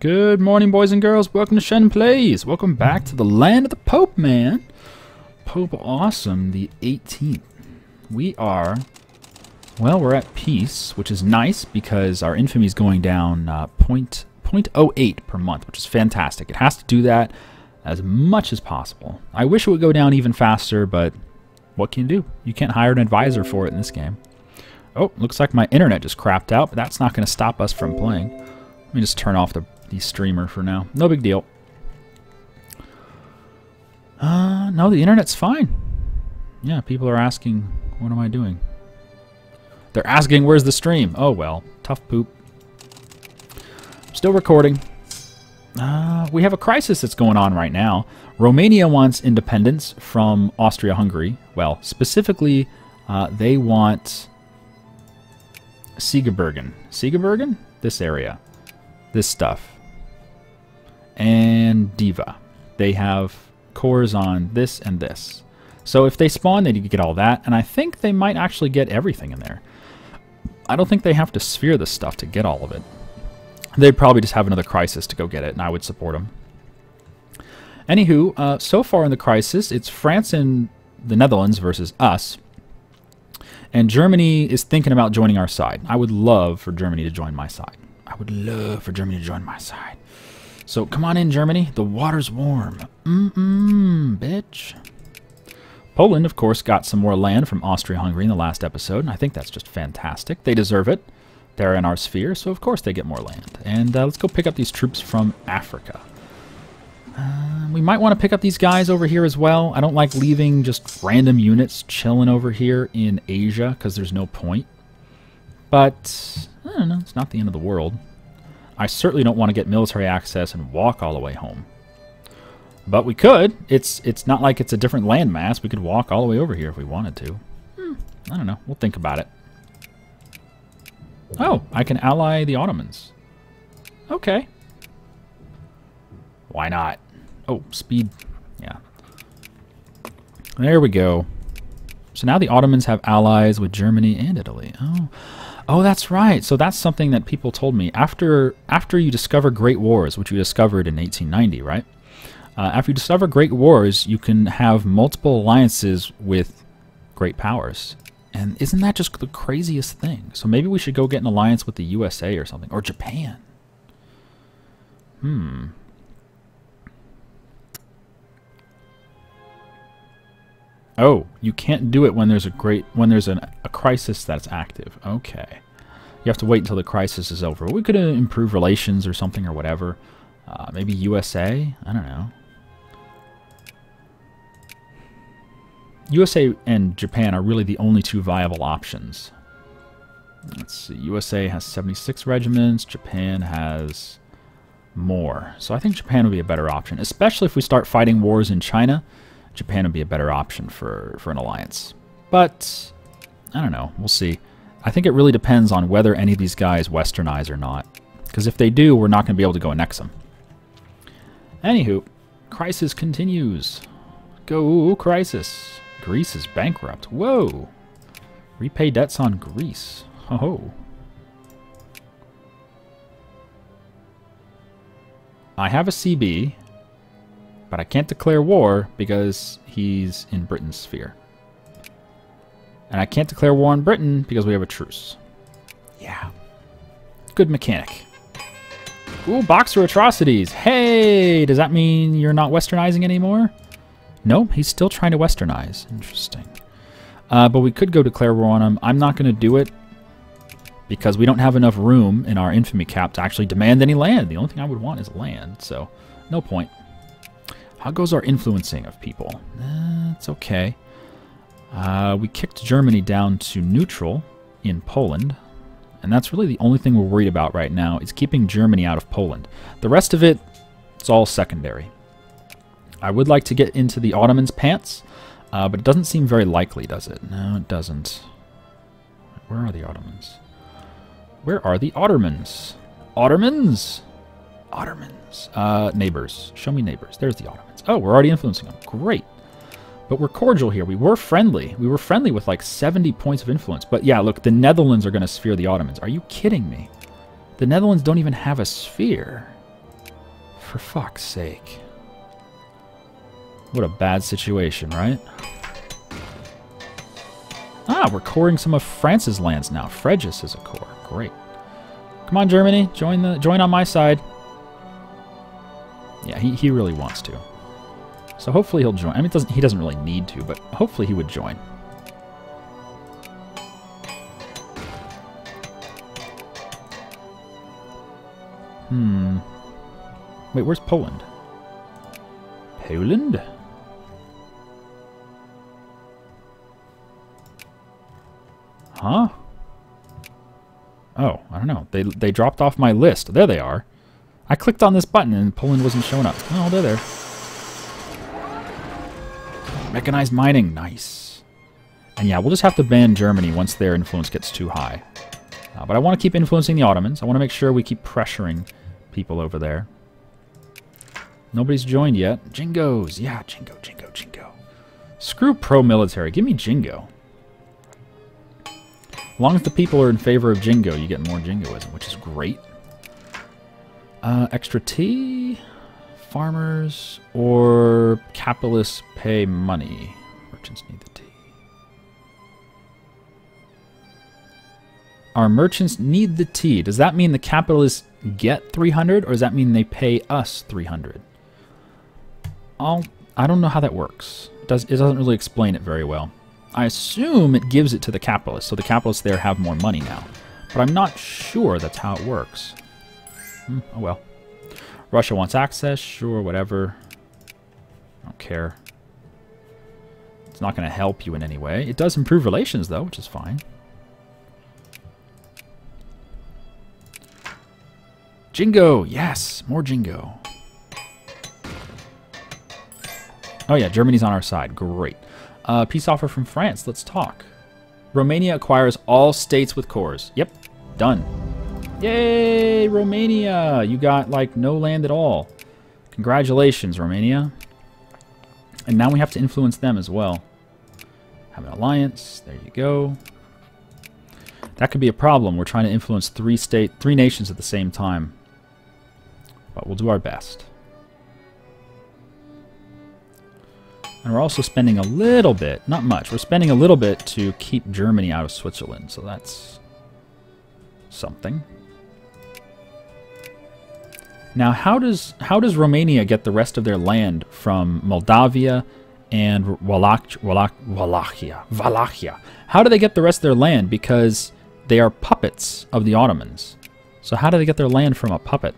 Good morning, boys and girls. Welcome to Shen Plays. Welcome back to the land of the Pope, man. Pope Awesome the 18th. We are, well, we're at peace, which is nice because our infamy is going down 0.08 per month, which is fantastic. It has to do that as much as possible. I wish it would go down even faster, but what can you do? You can't hire an advisor for it in this game. Oh, looks like my internet just crapped out, but that's not going to stop us from playing. Let me just turn off the streamer for now. No big deal. No, the internet's fine. Yeah, people are asking, what am I doing? They're asking, where's the stream? Oh, well, tough poop. Still recording. We have a crisis that's going on right now. Romania wants independence from Austria-Hungary. Well, specifically, they want Siebenbürgen. Siebenbürgen? This area. This stuff. And Diva. They have cores on this and this. So if they spawn, they get all that. And I think they might actually get everything in there. I don't think they have to sphere this stuff to get all of it. They'd probably just have another crisis to go get it, and I would support them. Anywho, so far in the crisis, it's France and the Netherlands versus us. And Germany is thinking about joining our side. I would love for Germany to join my side. So come on in, Germany. The water's warm. Bitch. Poland, of course, got some more land from Austria-Hungary in the last episode, and I think that's just fantastic. They deserve it. They're in our sphere, so of course they get more land. And let's go pick up these troops from Africa. We might want to pick up these guys over here as well. I don't like leaving just random units chilling over here in Asia because there's no point. But I don't know. It's not the end of the world. I certainly don't want to get military access and walk all the way home. But we could. It's not like it's a different landmass. We could walk all the way over here if we wanted to. I don't know. We'll think about it. Oh, I can ally the Ottomans. Okay. Why not? Oh, speed. Yeah. There we go. So now the Ottomans have allies with Germany and Italy. Oh, that's right. So that's something that people told me. After you discover Great Wars, which you discovered in 1890, right? After you discover Great Wars, you can have multiple alliances with great powers. And isn't that just the craziest thing? So maybe we should go get an alliance with the USA or something. Or Japan. Oh, you can't do it when there's a crisis that's active. Okay. You have to wait until the crisis is over. We could improve relations or something or whatever. Maybe USA? I don't know. USA and Japan are really the only two viable options. Let's see. USA has 76 regiments. Japan has more. So I think Japan would be a better option. Especially if we start fighting wars in China, Japan would be a better option for an alliance. But I don't know. We'll see. I think it really depends on whether any of these guys westernize or not. Because if they do, we're not going to be able to go annex them. Anywho, crisis continues. Go crisis. Greece is bankrupt. Whoa. Repay debts on Greece. Ho ho. I have a CB, but I can't declare war because he's in Britain's sphere. And I can't declare war on Britain because we have a truce. Yeah. Good mechanic. Ooh, Boxer Atrocities. Hey, does that mean you're not westernizing anymore? No, he's still trying to westernize. Interesting. But we could go declare war on him. I'm not going to do it because we don't have enough room in our infamy cap to actually demand any land. The only thing I would want is land, so no point. How goes our influencing of people? It's okay. We kicked Germany down to neutral in Poland, and that's really the only thing we're worried about right now is keeping Germany out of Poland. The rest of it, it's all secondary. I would like to get into the Ottomans' pants, but it doesn't seem very likely, does it? No, it doesn't. Where are the Ottomans? Where are the Ottomans? Ottomans? Ottomans. Neighbors. Show me neighbors. There's the Ottomans. Oh, we're already influencing them. Great. But we're cordial here. We were friendly. We were friendly with like 70 points of influence. But yeah, look, the Netherlands are going to sphere the Ottomans. Are you kidding me? The Netherlands don't even have a sphere. For fuck's sake. What a bad situation, right? Ah, we're coring some of France's lands now. Fréjus is a core. Great. Come on, Germany. Join on my side. Yeah, he really wants to. So hopefully he'll join. I mean, he doesn't really need to, but hopefully he would join. Hmm. Wait, where's Poland? Poland? Huh? Oh, I don't know. They dropped off my list. There they are. I clicked on this button and Poland wasn't showing up. Oh, they're there. Mechanized mining. Nice. And yeah, we'll just have to ban Germany once their influence gets too high. But I want to keep influencing the Ottomans. I want to make sure we keep pressuring people over there. Nobody's joined yet. Jingos. Yeah, Jingo, Jingo, Jingo. Screw pro-military. Give me Jingo. As long as the people are in favor of Jingo, you get more Jingoism, which is great. Extra tea, farmers, or capitalists pay money. Merchants need the tea. Our merchants need the tea. Does that mean the capitalists get 300, or does that mean they pay us 300? I don't know how that works. It doesn't really explain it very well. I assume it gives it to the capitalists, so the capitalists there have more money now. But I'm not sure that's how it works. Oh well. Russia wants access, sure, whatever. I don't care. It's not going to help you in any way. It does improve relations, though, which is fine. Jingo! Yes! More Jingo. Oh yeah, Germany's on our side. Great. Peace offer from France. Let's talk. Romania acquires all states with cores. Yep. Done. Yay, Romania! You got, like, no land at all. Congratulations, Romania. And now we have to influence them as well. Have an alliance. There you go. That could be a problem. We're trying to influence three nations at the same time. But we'll do our best. And we're also spending a little bit, not much, we're spending a little bit to keep Germany out of Switzerland, so that's something. Now, how does Romania get the rest of their land from Moldavia and Wallachia? How do they get the rest of their land? Because they are puppets of the Ottomans. So how do they get their land from a puppet?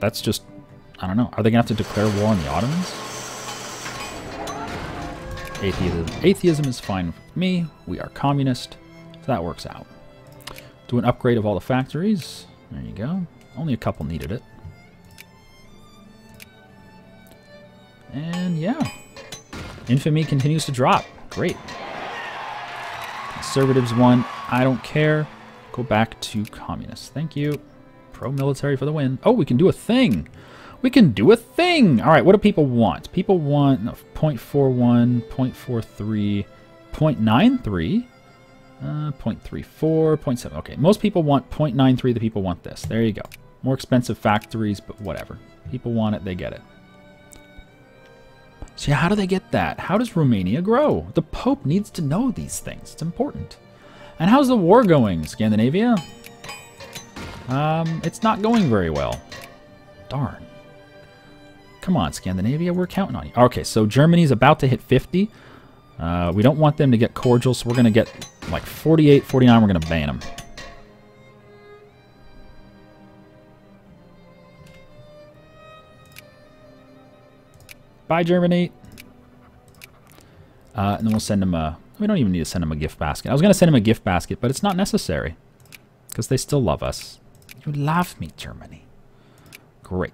That's just, I don't know. Are they going to have to declare war on the Ottomans? Atheism is fine with me. We are communist. So that works out. Do an upgrade of all the factories. There you go. Only a couple needed it. And yeah. Infamy continues to drop. Great. Conservatives won. I don't care. Go back to communists. Thank you. Pro-military for the win. Oh, we can do a thing. We can do a thing! Alright, what do people want? People want 0.41, 0.43, 0.93, 0.34, 0.7. Okay, most people want 0.93. The people want this. There you go. More expensive factories, but whatever. People want it, they get it. So yeah, how do they get that? How does Romania grow? The Pope needs to know these things. It's important. And how's the war going, Scandinavia? It's not going very well. Darn. Come on, Scandinavia, we're counting on you. Okay, so Germany's about to hit 50. We don't want them to get cordial, so we're going to get like 48, 49, we're going to ban them. Bye, Germany. And then we'll send them a... We don't even need to send them a gift basket. I was going to send them a gift basket, but it's not necessary. Because they still love us. You love me, Germany. Great.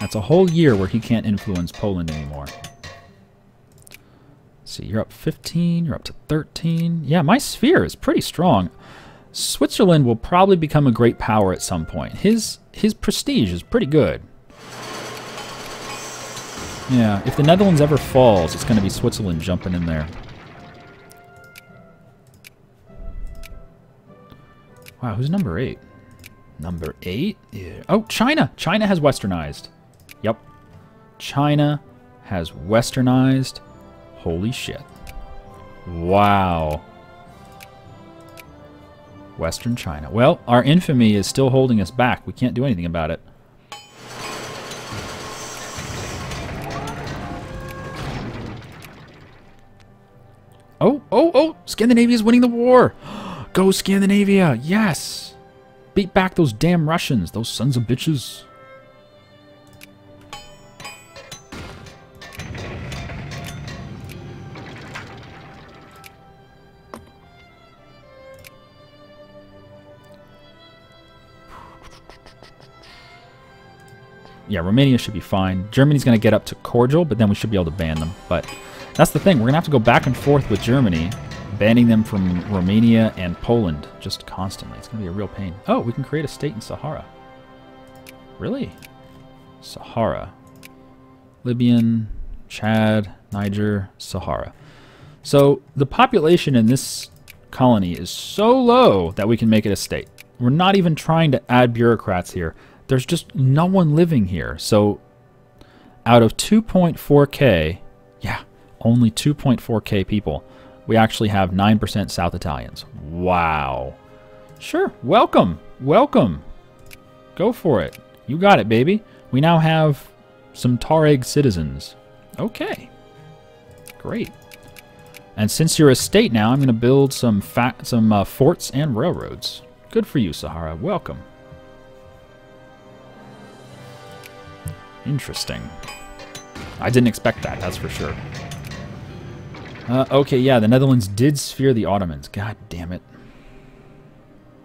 That's a whole year where he can't influence Poland anymore. Let's see, you're up 15, you're up to 13. Yeah, my sphere is pretty strong. Switzerland will probably become a great power at some point. His prestige is pretty good. Yeah, if the Netherlands ever falls, it's going to be Switzerland jumping in there. Wow, who's number 8? Number 8. Oh, China. China has westernized. Yep. China has westernized. Holy shit. Wow. Western China. Well, our infamy is still holding us back. We can't do anything about it. Oh, oh, oh! Scandinavia is winning the war! Go Scandinavia! Yes! Beat back those damn Russians, those sons of bitches. Yeah, Romania should be fine. Germany's going to get up to cordial, but then we should be able to ban them. But that's the thing. We're going to have to go back and forth with Germany, banning them from Romania and Poland just constantly. It's going to be a real pain. Oh, we can create a state in Sahara. Really? Sahara. Libyan, Chad, Niger, Sahara. So the population in this colony is so low that we can make it a state. We're not even trying to add bureaucrats here. There's just no one living here. So out of 2.4K, yeah, only 2.4K people, we actually have 9% South Italians. Wow. Sure, welcome, welcome. Go for it. You got it, baby. We now have some Tuareg citizens. Okay, great. And since you're a state now, I'm gonna build some forts and railroads. Good for you, Sahara, welcome. Interesting. I didn't expect that, that's for sure. Okay, yeah, the Netherlands did sphere the Ottomans. God damn it.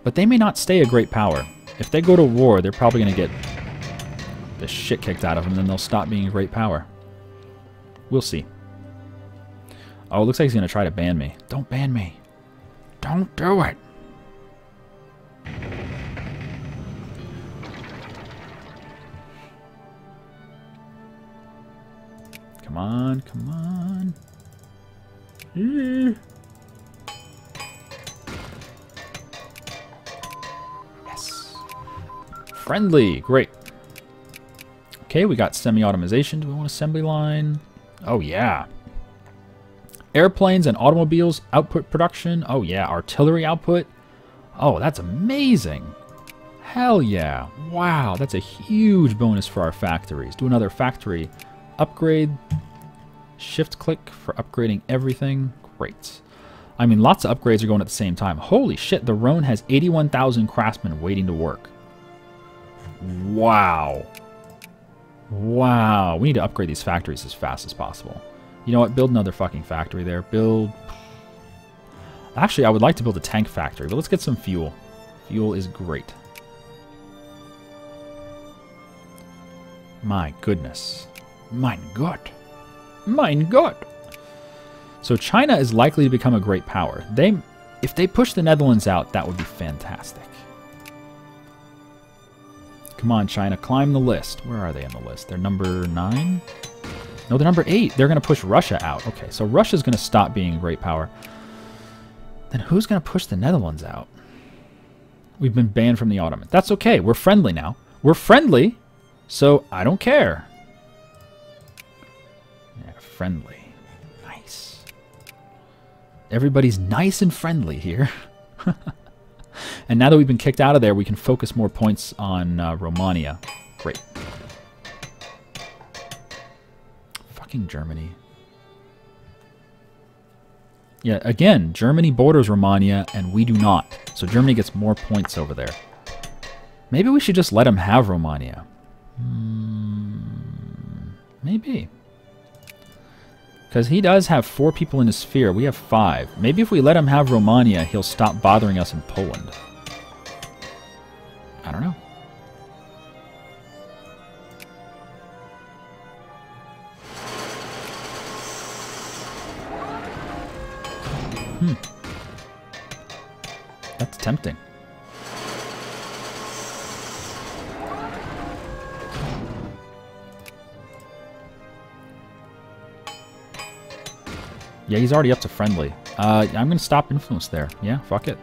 But they may not stay a great power. If they go to war, they're probably going to get the shit kicked out of them, then they'll stop being a great power. We'll see. Oh, it looks like he's going to try to ban me. Don't ban me. Don't do it. Come on, come on. Yes. Friendly, great. Okay, we got semi-automation. Do we want assembly line? Oh yeah. Airplanes and automobiles, output production. Oh yeah, artillery output. Oh, that's amazing. Hell yeah. Wow, that's a huge bonus for our factories. Do another factory upgrade. Shift click for upgrading everything. Great. I mean, lots of upgrades are going at the same time. Holy shit, the Rhone has 81,000 craftsmen waiting to work. Wow. Wow. We need to upgrade these factories as fast as possible. You know what? Build another fucking factory there. Build... Actually, I would like to build a tank factory, but let's get some fuel. Fuel is great. My goodness. Mein Gott. Mein Gott. So China is likely to become a great power. If they push the Netherlands out, that would be fantastic. Come on, China, climb the list. Where are they on the list? They're number 9? No, they're number 8. They're going to push Russia out. Okay, so Russia's going to stop being a great power. Then who's going to push the Netherlands out? We've been banned from the Ottomans. That's okay. We're friendly now. We're friendly, so I don't care. Friendly. Nice. Everybody's nice and friendly here. And now that we've been kicked out of there, we can focus more points on Romania. Great. Fucking Germany. Yeah, again, Germany borders Romania and we do not. So Germany gets more points over there. Maybe we should just let them have Romania. Maybe. Because he does have 4 people in his sphere. We have 5. Maybe if we let him have Romania, he'll stop bothering us in Poland. I don't know. That's tempting. Yeah, he's already up to friendly. I'm going to stop influence there. Yeah, fuck it.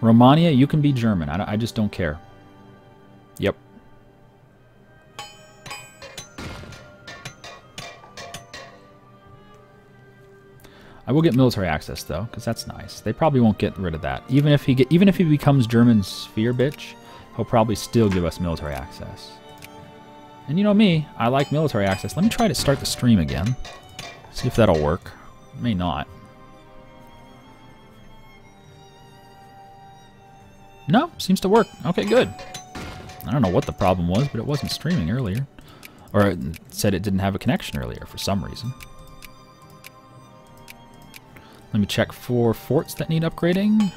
Romania, you can be German. I just don't care. Yep. I will get military access though, because that's nice. They probably won't get rid of that. Even if he becomes German sphere bitch, he'll probably still give us military access. And you know me, I like military access. Let me try to start the stream again. See if that'll work. It may not. No, seems to work. Okay, good. I don't know what the problem was, but it wasn't streaming earlier. Or it said it didn't have a connection earlier for some reason. Let me check for forts that need upgrading.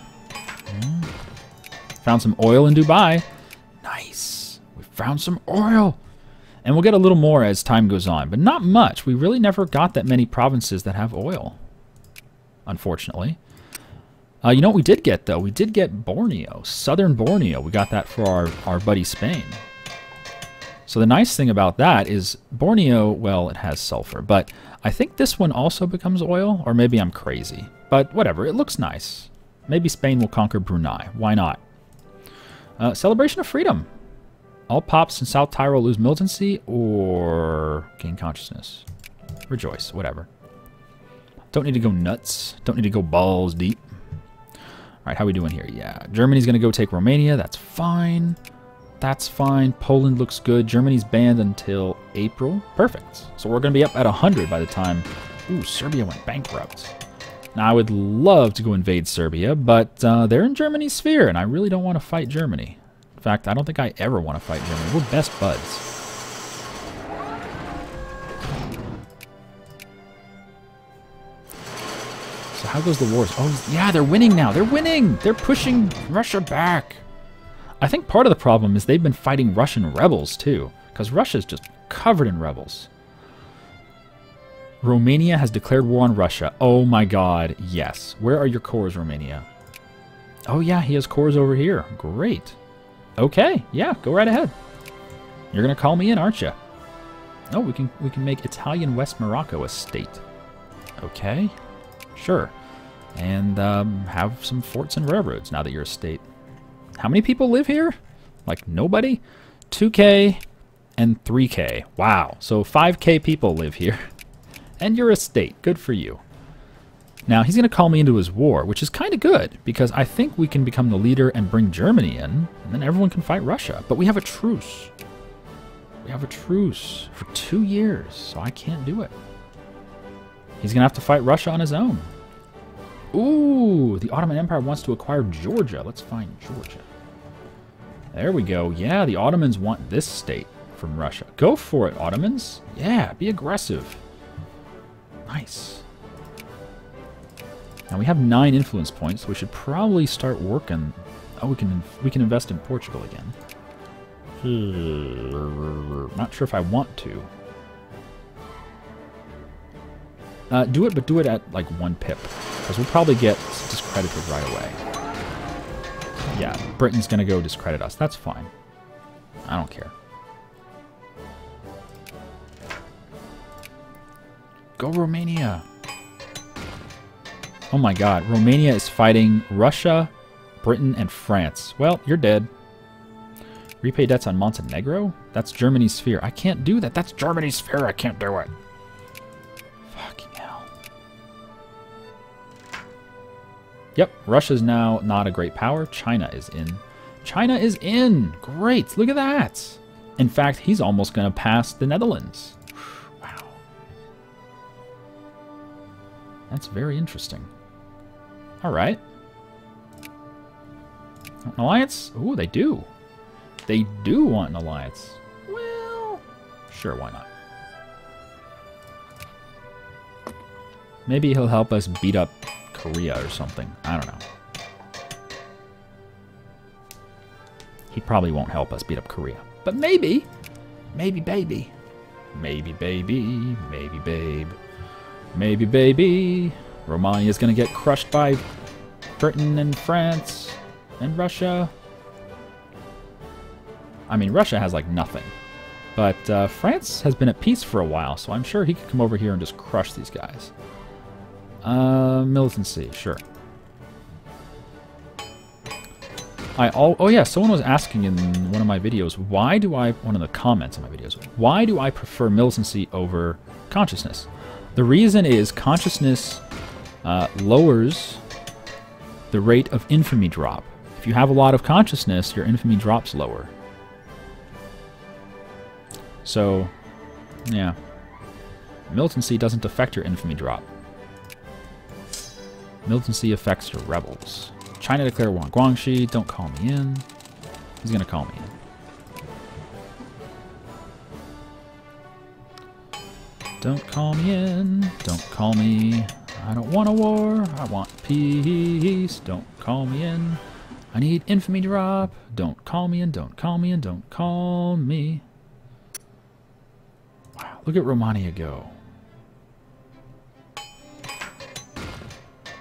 Found some oil in Dubai. Nice. We found some oil. And we'll get a little more as time goes on, but not much. We really never got that many provinces that have oil, unfortunately. You know what we did get, though? We did get Borneo, southern Borneo. We got that for our buddy Spain. So the nice thing about that is Borneo, well, it has sulfur, but I think this one also becomes oil, or maybe I'm crazy. But whatever, it looks nice. Maybe Spain will conquer Brunei. Why not? Celebration of freedom. All pops in South Tyrol lose militancy or gain consciousness. Rejoice, whatever. Don't need to go nuts. Don't need to go balls deep. All right, how we doing here? Yeah, Germany's going to go take Romania. That's fine. That's fine. Poland looks good. Germany's banned until April. Perfect. So we're going to be up at 100 by the time... Ooh, Serbia went bankrupt. Now, I would love to go invade Serbia, but they're in Germany's sphere, and I really don't want to fight Germany. In fact, I don't think I ever want to fight Germany. We're best buds. So how goes the wars? Oh, yeah, they're winning now. They're winning. They're pushing Russia back. I think part of the problem is they've been fighting Russian rebels too, because Russia's just covered in rebels. Romania has declared war on Russia. Oh my god, yes. Where are your cores, Romania? Oh yeah, he has cores over here. Great. Okay, yeah, go right ahead. You're gonna call me in, aren't you? Oh, we can make Italian West Morocco a state. Okay, sure. And have some forts and railroads now that you're a state. How many people live here? Like nobody? 2K and 3K. Wow. So 5K people live here. And you're a state. Good for you. Now, he's going to call me into his war, which is kind of good, because I think we can become the leader and bring Germany in, and then everyone can fight Russia. But we have a truce. We have a truce for 2 years, so I can't do it. He's going to have to fight Russia on his own. Ooh, the Ottoman Empire wants to acquire Georgia. Let's find Georgia. There we go. Yeah, the Ottomans want this state from Russia. Go for it, Ottomans. Yeah, be aggressive. Nice. Now we have 9 influence points, so we should probably start working. Oh, we can invest in Portugal again. Not sure if I want to. Do it, but do it at like 1 pip. Because we'll probably get discredited right away. Yeah, Britain's going to go discredit us. That's fine. I don't care. Go Romania. Oh my god, Romania is fighting Russia, Britain, and France. Well, you're dead. Repay debts on Montenegro? That's Germany's sphere. I can't do that. That's Germany's sphere. I can't do it. Yep, Russia's now not a great power. China is in. China is in! Great, look at that! In fact, he's almost going to pass the Netherlands. Wow. That's very interesting. Alright. An alliance? Ooh, they do. They do want an alliance. Well, sure, why not? Maybe he'll help us beat up Korea or something. I don't know. He probably won't help us beat up Korea. But maybe. Maybe baby. Maybe baby. Maybe babe. Maybe baby. Romania's gonna get crushed by Britain and France and Russia. I mean, Russia has like nothing. But France has been at peace for a while, so I'm sure he could come over here and just crush these guys. Militancy, sure. Oh yeah, someone was asking in one of my videos, why do I, one of the comments in my videos, why do I prefer militancy over consciousness? The reason is consciousness lowers the rate of infamy drop. If you have a lot of consciousness, your infamy drops lower. So, yeah. Militancy doesn't affect your infamy drop. Militancy affects your rebels. China declare war on Guangxi. Don't call me in. He's going to call me in. Don't call me in. Don't call me. I don't want a war. I want peace. Don't call me in. I need infamy drop. Don't call me in. Don't call me in. Don't call me. Wow, look at Romania go.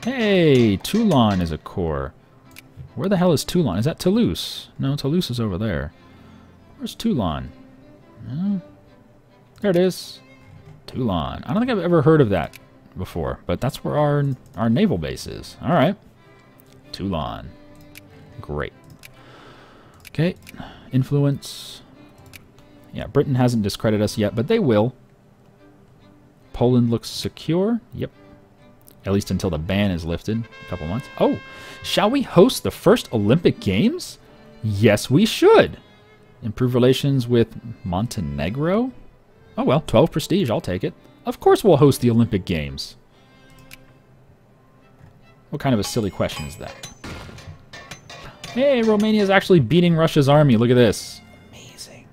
Hey, Toulon is a core. Where the hell is Toulon? Is that Toulouse? No, Toulouse is over there. Where's Toulon? No. There it is. Toulon. I don't think I've ever heard of that before, but that's where our naval base is. All right. Toulon. Great. Okay. Influence. Yeah, Britain hasn't discredited us yet, but they will. Poland looks secure. Yep. At least until the ban is lifted, a couple months. Oh, shall we host the first Olympic Games? Yes, we should. Improve relations with Montenegro? Oh well, 12 prestige, I'll take it. Of course we'll host the Olympic Games. What kind of a silly question is that? Hey, Romania's actually beating Russia's army. Look at this. Amazing.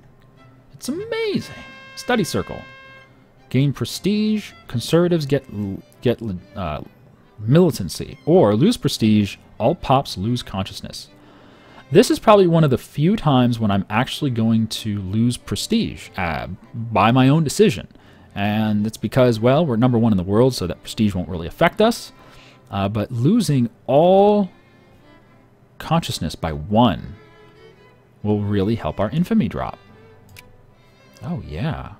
It's amazing. Study circle. Gain prestige, conservatives get militancy, or lose prestige, all pops lose consciousness. This is probably one of the few times when I'm actually going to lose prestige by my own decision. And it's because, well, we're number one in the world, so that prestige won't really affect us. But losing all consciousness by one will really help our infamy drop. Oh, yeah.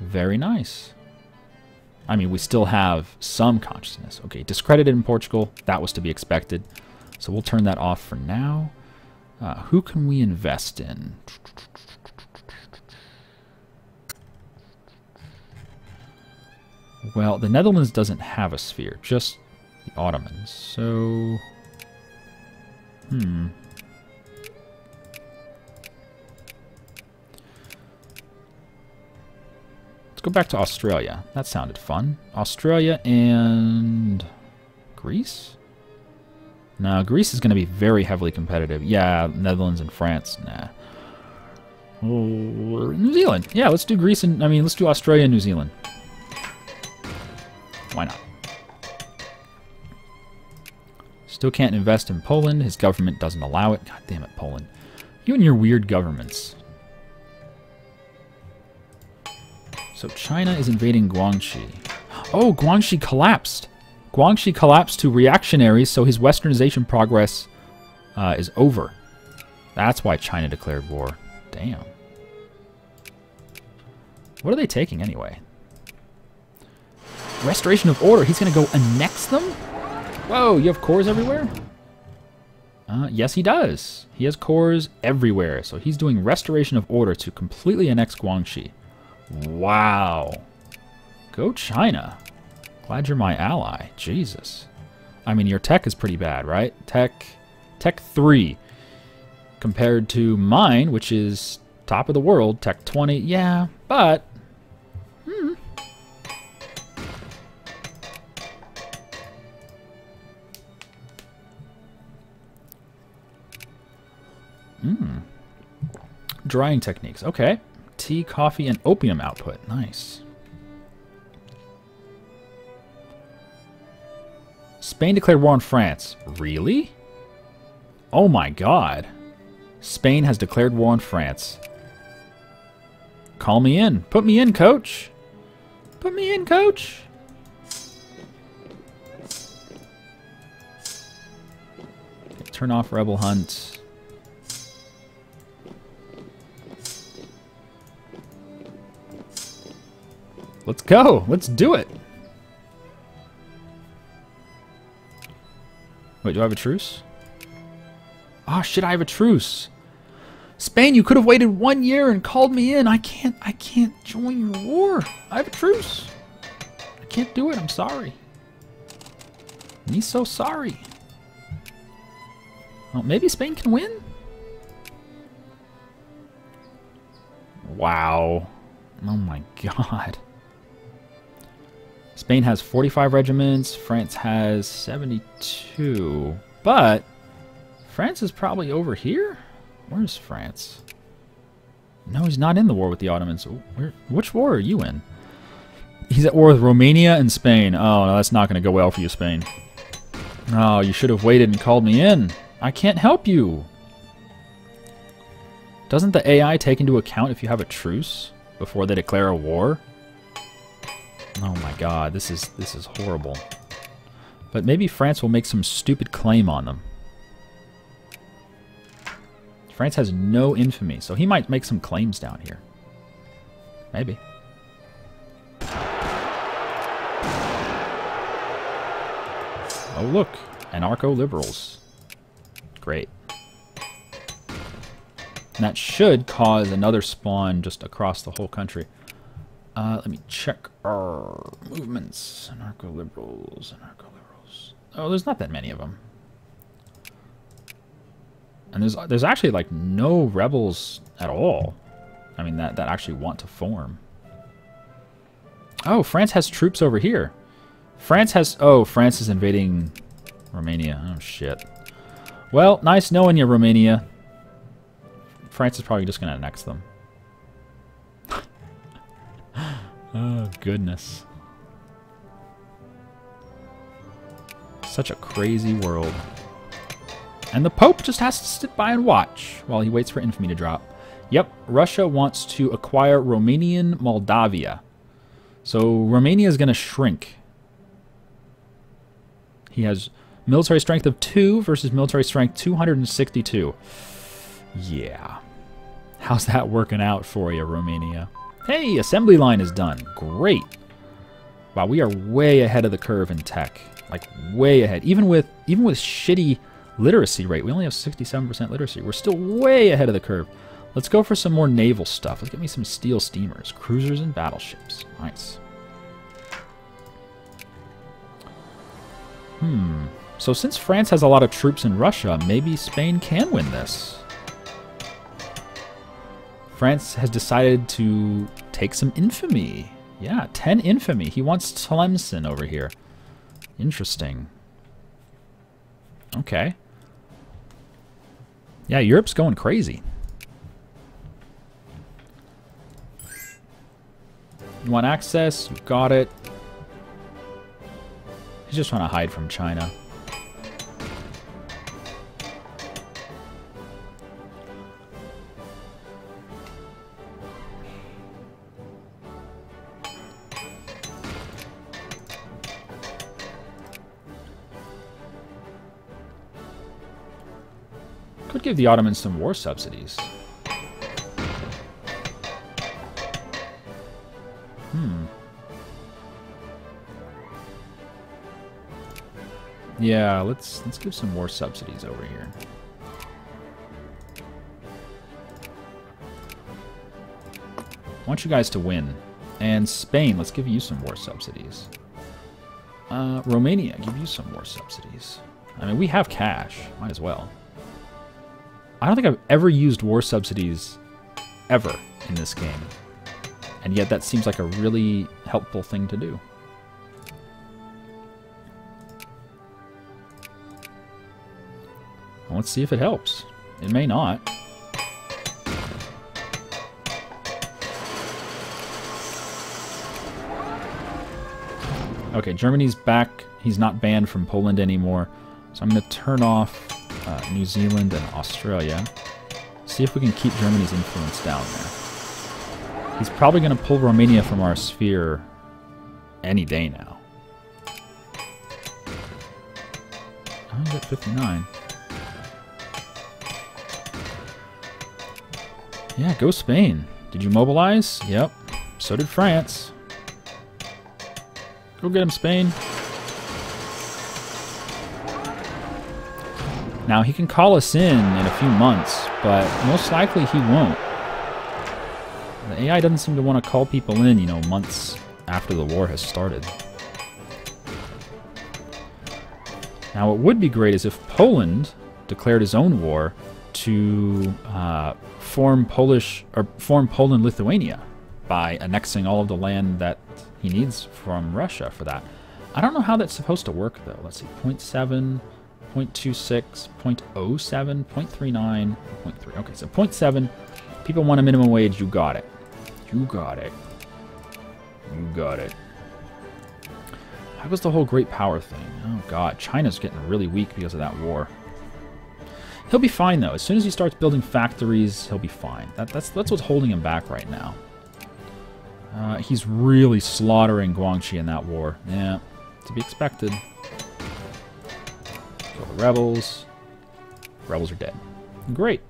Very nice. I mean, we still have some consciousness. Okay, discredited in Portugal. That was to be expected. So we'll turn that off for now. Who can we invest in? Well, the Netherlands doesn't have a sphere, just the Ottomans. So, go back to Australia. That sounded fun. Australia and Greece? No, Greece is going to be very heavily competitive. Yeah, Netherlands and France. Nah. Or New Zealand. Yeah, let's do Greece and, I mean, let's do Australia and New Zealand. Why not? Still can't invest in Poland. His government doesn't allow it. God damn it, Poland. You and your weird governments. So China is invading Guangxi. Oh, Guangxi collapsed. Guangxi collapsed to reactionaries, so his westernization progress is over. That's why China declared war. Damn. What are they taking anyway? Restoration of order. He's going to go annex them? Whoa, you have cores everywhere? Yes, he does. He has cores everywhere. So he's doing restoration of order to completely annex Guangxi. Wow. Go China. Glad you're my ally. Jesus. I mean, your tech is pretty bad, right? Tech 3 compared to mine, which is top of the world, tech 20. Yeah, but Drying techniques. Okay. Tea, coffee, and opium output. Nice. Spain declared war on France. Really? Oh my god. Spain has declared war on France. Call me in. Put me in, coach. Put me in, coach. Okay, turn off rebel hunt. Let's go. Let's do it. Wait, do I have a truce? Oh shit, I have a truce. Spain, you could have waited 1 year and called me in. I can't join your war. I have a truce. I can't do it. I'm sorry. Me so sorry. Well, maybe Spain can win? Wow. Oh my god. Spain has 45 regiments. France has 72. But France is probably over here? Where's France? No, he's not in the war with the Ottomans. Which war are you in? He's at war with Romania and Spain. Oh, no, that's not going to go well for you, Spain. Oh, you should have waited and called me in. I can't help you. Doesn't the AI take into account if you have a truce before they declare a war? Oh my god, this is horrible. But maybe France will make some stupid claim on them. France has no infamy, so he might make some claims down here. Maybe. Oh look, anarcho-liberals. Great. And that should cause another spawn just across the whole country. Let me check our movements. Anarcho-liberals, anarcho-liberals. Oh, there's not that many of them. And there's actually like no rebels at all. I mean, that actually want to form. Oh, France has troops over here. France has, oh, France is invading Romania. Oh shit. Well, nice knowing you, Romania. France is probably just gonna annex them. Oh, goodness. Such a crazy world. And the Pope just has to sit by and watch while he waits for infamy to drop. Yep, Russia wants to acquire Romanian Moldavia. So Romania is going to shrink. He has military strength of 2 versus military strength 262. Yeah. How's that working out for you, Romania? Hey, assembly line is done. Great. Wow, we are way ahead of the curve in tech. Like, way ahead. Even with shitty literacy rate. We only have 67% literacy. We're still way ahead of the curve. Let's go for some more naval stuff. Let's get me some steel steamers, cruisers, and battleships. Nice. Hmm. So since France has a lot of troops in Russia, maybe Spain can win this. France has decided to take some infamy. Yeah, 10 infamy. He wants Tlemcen over here. Interesting. Okay. Yeah, Europe's going crazy. You want access? You got it. He's just trying to hide from China. Could give the Ottomans some war subsidies. Hmm. Yeah, let's give some war subsidies over here. I want you guys to win. And Spain, let's give you some war subsidies. Romania, give you some war subsidies. I mean, we have cash. Might as well. I don't think I've ever used war subsidies ever in this game. And yet that seems like a really helpful thing to do. Well, let's see if it helps. It may not. Okay, Germany's back. He's not banned from Poland anymore. So I'm going to turn off New Zealand and Australia. See if we can keep Germany's influence down there. He's probably going to pull Romania from our sphere any day now. I'm at 59. Yeah, go Spain. Did you mobilize? Yep. So did France. Go get him, Spain. Now, he can call us in a few months, but most likely he won't. The AI doesn't seem to want to call people in, you know, months after the war has started. Now, what would be great is if Poland declared his own war to form Poland-Lithuania by annexing all of the land that he needs from Russia for that. I don't know how that's supposed to work, though. Let's see, 0.7, 0.26, 0.07, 0.39, 0.3. Okay, so 0.7. People want a minimum wage. You got it. You got it. You got it. How was the whole great power thing? Oh, God. China's getting really weak because of that war. He'll be fine, though. As soon as he starts building factories, he'll be fine. That's what's holding him back right now. He's really slaughtering Guangxi in that war. Yeah, to be expected. Kill the rebels. Rebels are dead. Great.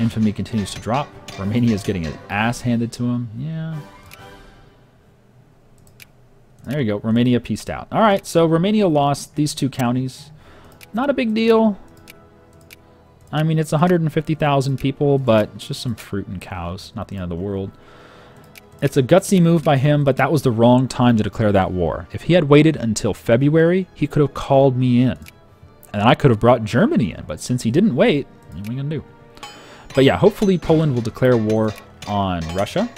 Infamy continues to drop. Romania is getting his ass handed to him. Yeah. There you go. Romania pieced out. All right, so Romania lost these two counties. Not a big deal. I mean, it's 150,000 people, but it's just some fruit and cows. Not the end of the world. It's a gutsy move by him, but that was the wrong time to declare that war. If he had waited until February, he could have called me in. And I could have brought Germany in. But since he didn't wait, what are we going to do? But yeah, hopefully Poland will declare war on Russia.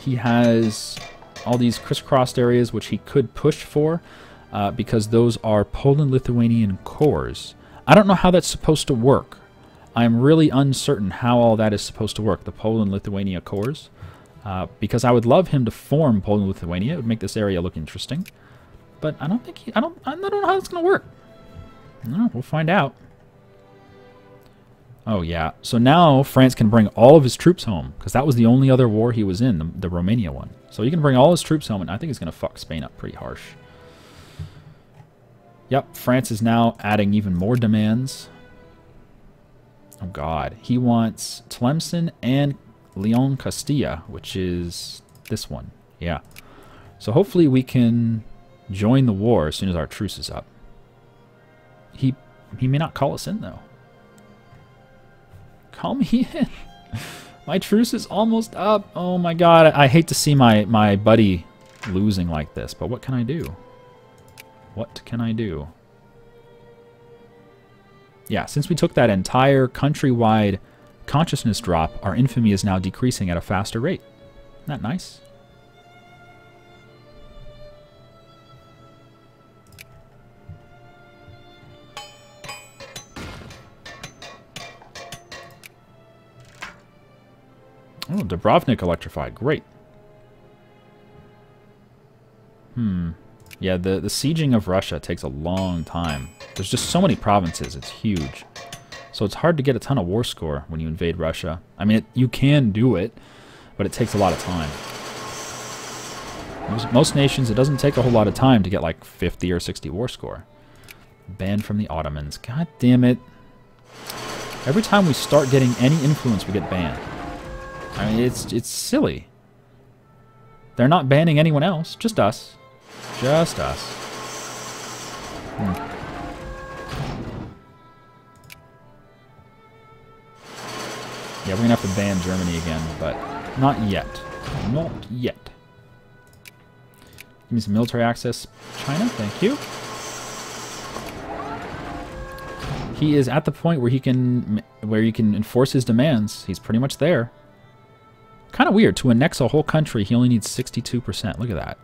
He has all these crisscrossed areas, which he could push for, because those are Poland-Lithuanian cores. I don't know how that's supposed to work. I'm really uncertain how all that is supposed to work, the Poland-Lithuania cores, because I would love him to form Poland-Lithuania. It would make this area look interesting, but I don't think I don't know how that's going to work. No, we'll find out. Oh yeah, so now France can bring all of his troops home, because that was the only other war he was in, the Romania one. So he can bring all his troops home, and I think it's going to fuck Spain up pretty harsh. Yep, France is now adding even more demands. Oh God, he wants Tlemcen and Leon Castilla, which is this one. Yeah. So hopefully we can join the war as soon as our truce is up. He may not call us in though. Call me in. My truce is almost up. Oh my God, I hate to see my buddy losing like this, but what can I do? What can I do? Yeah, since we took that entire countrywide consciousness drop, our infamy is now decreasing at a faster rate. Isn't that nice? Oh, Dubrovnik electrified. Great. Yeah, the sieging of Russia takes a long time. There's just so many provinces. It's huge. So it's hard to get a ton of war score when you invade Russia. I mean, you can do it, but it takes a lot of time. Most nations, it doesn't take a whole lot of time to get like 50 or 60 war score. Banned from the Ottomans. God damn it. Every time we start getting any influence, we get banned. I mean, it's silly. They're not banning anyone else, just us. Just us. Yeah, we're going to have to ban Germany again, but not yet. Not yet. Give me some military access. China, thank you. He is at the point where he can, enforce his demands. He's pretty much there. Kind of weird. To annex a whole country, he only needs 62%. Look at that.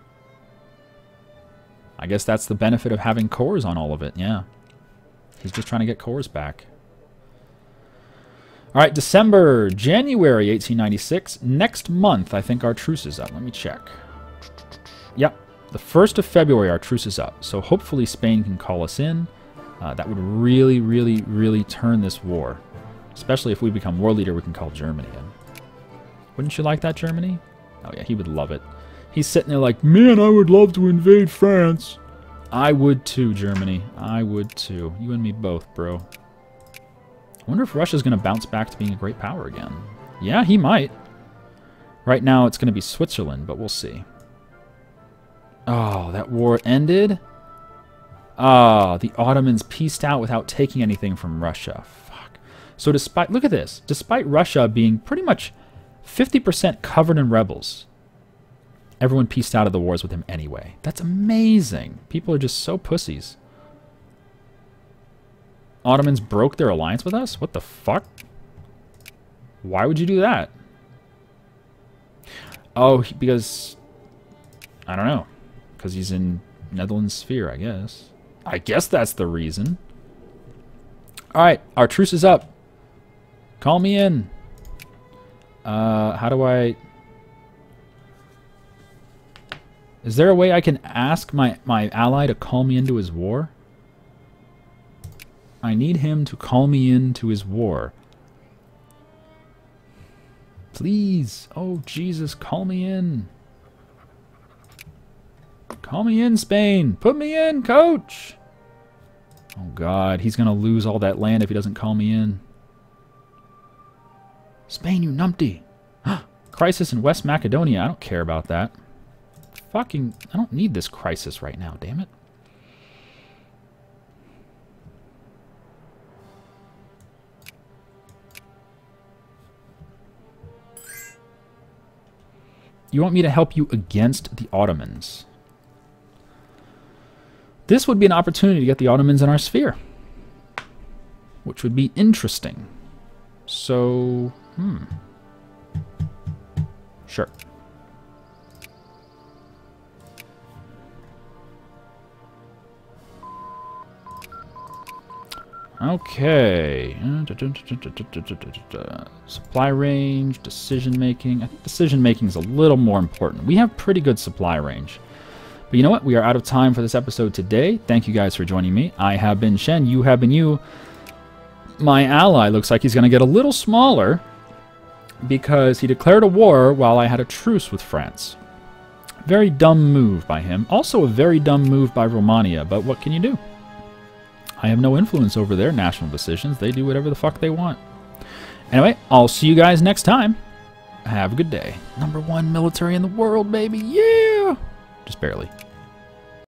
I guess that's the benefit of having cores on all of it, yeah. He's just trying to get cores back. All right, December, January 1896. Next month, I think our truce is up. Let me check. Yep, the 1st of February, our truce is up. So hopefully Spain can call us in. That would really, really, really turn this war. Especially if we become war leader, we can call Germany in. Wouldn't you like that, Germany? Oh yeah, he would love it. He's sitting there like, man, I would love to invade France. I would too, Germany. I would too. You and me both, bro. I wonder if Russia's going to bounce back to being a great power again. Yeah, he might. Right now it's going to be Switzerland, but we'll see. Oh, that war ended? The Ottomans peaced out without taking anything from Russia. Fuck. So despite, look at this, despite Russia being pretty much 50% covered in rebels, everyone pieced out of the wars with him anyway. That's amazing. People are just so pussies. Ottomans broke their alliance with us? What the fuck? Why would you do that? Oh, because... I don't know. Because he's in Netherlands sphere, I guess. I guess that's the reason. Alright, our truce is up. Call me in. How do I... Is there a way I can ask my ally to call me into his war? I need him to call me into his war. Please. Oh, Jesus, call me in. Call me in, Spain. Put me in, coach. Oh, God, he's going to lose all that land if he doesn't call me in. Spain, you numpty. Crisis in West Macedonia. I don't care about that. Fucking, I don't need this crisis right now, damn it. You want me to help you against the Ottomans? This would be an opportunity to get the Ottomans in our sphere, which would be interesting. So, sure. Okay. Supply range, decision making. I think decision making is a little more important. We have pretty good supply range. But you know what? We are out of time for this episode today. Thank you guys for joining me. I have been Shen. You have been you. My ally looks like he's going to get a little smaller because he declared a war while I had a truce with France. Very dumb move by him. Also a very dumb move by Romania. But what can you do? I have no influence over their national decisions. They do whatever the fuck they want. Anyway, I'll see you guys next time. Have a good day. Number 1 military in the world, baby. Yeah! Just barely.